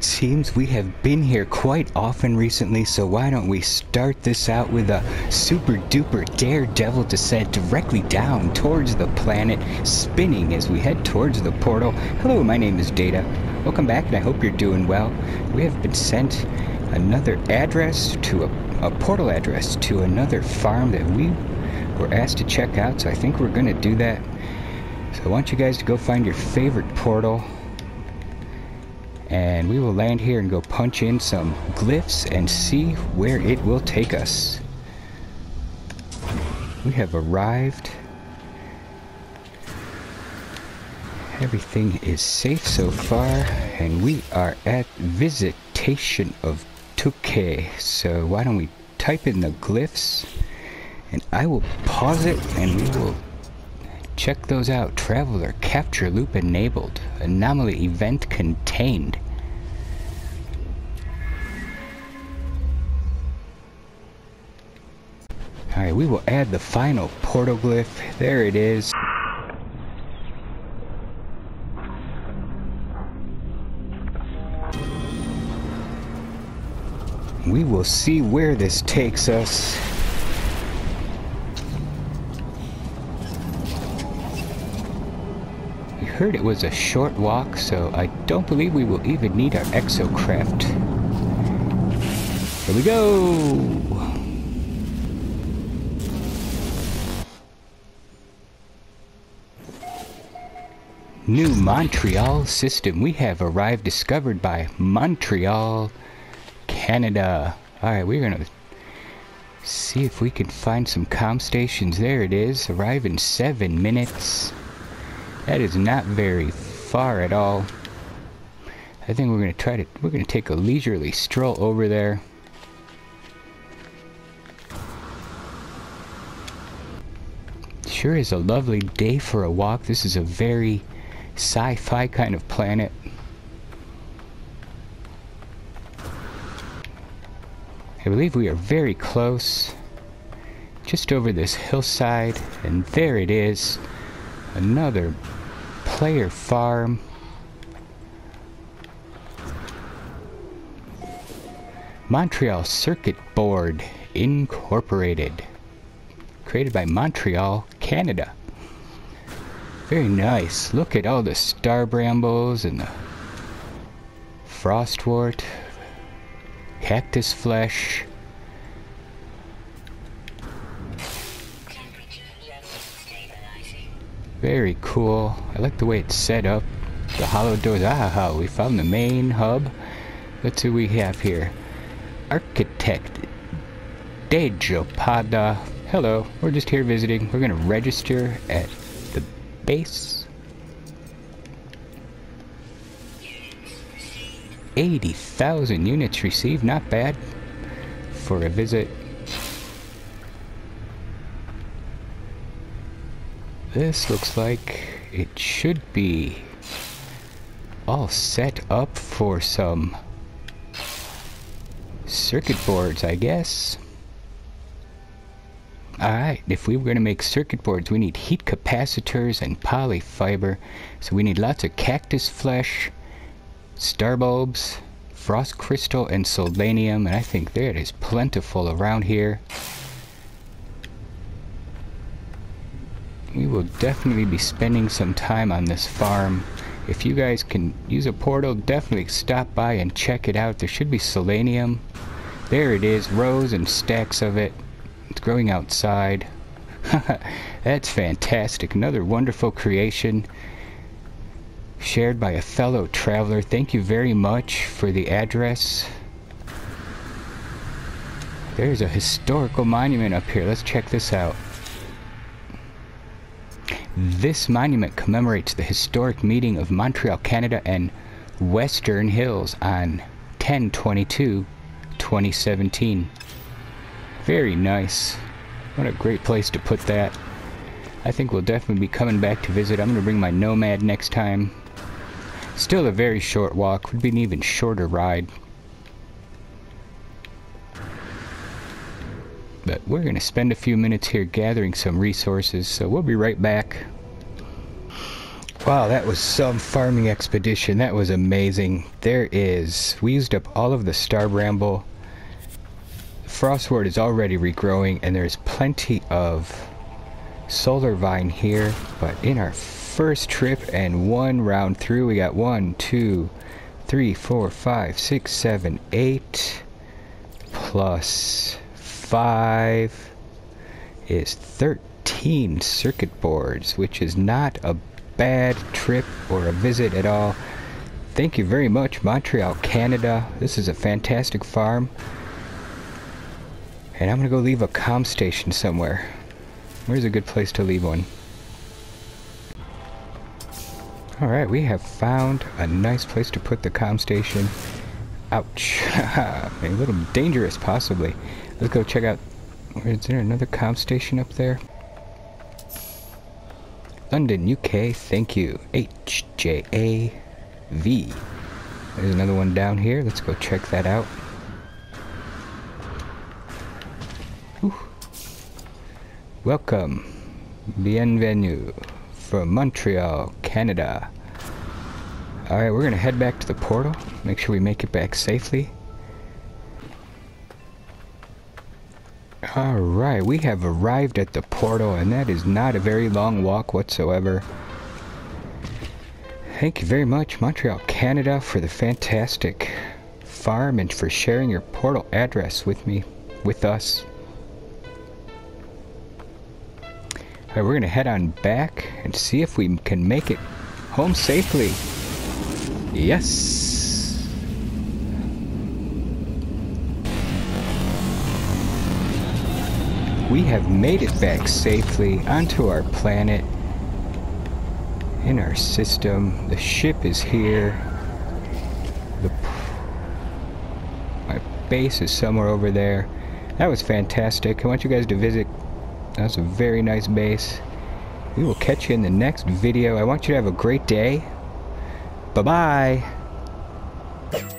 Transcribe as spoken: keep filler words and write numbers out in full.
Seems we have been here quite often recently, so why don't we start this out with a super duper daredevil descent directly down towards the planet, spinning as we head towards the portal. Hello, my name is Data. Welcome back, and I hope you're doing well. We have been sent another address to a, a portal address to another farm that we were asked to check out, so I think we're going to do that. So I want you guys to go find your favorite portal, and we will land here and go punch in some glyphs and see where it will take us. We have arrived. Everything is safe so far, and we are at visitation of Tuke. So why don't we type in the glyphs, and I will pause it and we will check those out. Traveler, capture loop enabled. Anomaly event contained. Alright, we will add the final portal glyph. There it is. We will see where this takes us. I heard it was a short walk, so I don't believe we will even need our exocraft. Here we go! New Montreal system. We have arrived, discovered by Montreal, Canada. Alright, we're gonna see if we can find some comm stations. There it is. Arrive in seven minutes. That is not very far at all. I think we're going to try to, we're going to take a leisurely stroll over there. Sure is a lovely day for a walk. This is a very sci-fi kind of planet. I believe we are very close. Just over this hillside, and there it is. Another player farm. Montreal Circuit Board Incorporated, created by Montreal, Canada. Very nice. Look at all the star brambles and the frostwort, cactus flesh. Very cool. I like the way it's set up. The hollow doors. Aha, we found the main hub. Let's see what we have here. Architect Dejopada. Hello, we're just here visiting. We're going to register at the base. eighty thousand units received. Not bad for a visit. This looks like it should be all set up for some circuit boards, I guess. Alright, if we were going to make circuit boards, we need heat capacitors and polyfiber. So we need lots of cactus flesh, star bulbs, frost crystal, and solanium. And I think there it is, plentiful around here. We will definitely be spending some time on this farm. If you guys can use a portal, definitely stop by and check it out. There should be selenium. There it is, rows and stacks of it. It's growing outside. That's fantastic. Another wonderful creation shared by a fellow traveler. Thank you very much for the address. There's a historical monument up here. Let's check this out. This monument commemorates the historic meeting of Montreal, Canada and Western Hills on ten twenty-two twenty seventeen. Very nice. What a great place to put that. I think we'll definitely be coming back to visit. I'm going to bring my Nomad next time. Still a very short walk. Would be an even shorter ride. But we're going to spend a few minutes here gathering some resources, so we'll be right back. Wow, that was some farming expedition. That was amazing. There is... We used up all of the star bramble. Frostwort is already regrowing, and there's plenty of solar vine here. But in our first trip and one round through, we got one, two, three, four, five, six, seven, eight, plus five is thirteen circuit boards, which is not a bad trip or a visit at all. Thank you very much, Montreal, Canada. This is a fantastic farm. And I'm gonna go leave a comm station somewhere. Where's a good place to leave one? Alright, we have found a nice place to put the comm station. Ouch. A little dangerous, possibly. Let's go check out... Is there another comm station up there? London, U K, thank you. H J A V. There's another one down here. Let's go check that out. Whew. Welcome. Bienvenue. From Montreal, Canada. Alright, we're gonna head back to the portal. Make sure we make it back safely. Alright, we have arrived at the portal, and that is not a very long walk whatsoever. Thank you very much, Montreal, Canada, for the fantastic farm and for sharing your portal address with me, with us. Alright, we're gonna head on back and see if we can make it home safely. Yes! We have made it back safely onto our planet, in our system. The ship is here. The my base is somewhere over there. That was fantastic. I want you guys to visit. That's a very nice base. We will catch you in the next video. I want you to have a great day. Bye-bye.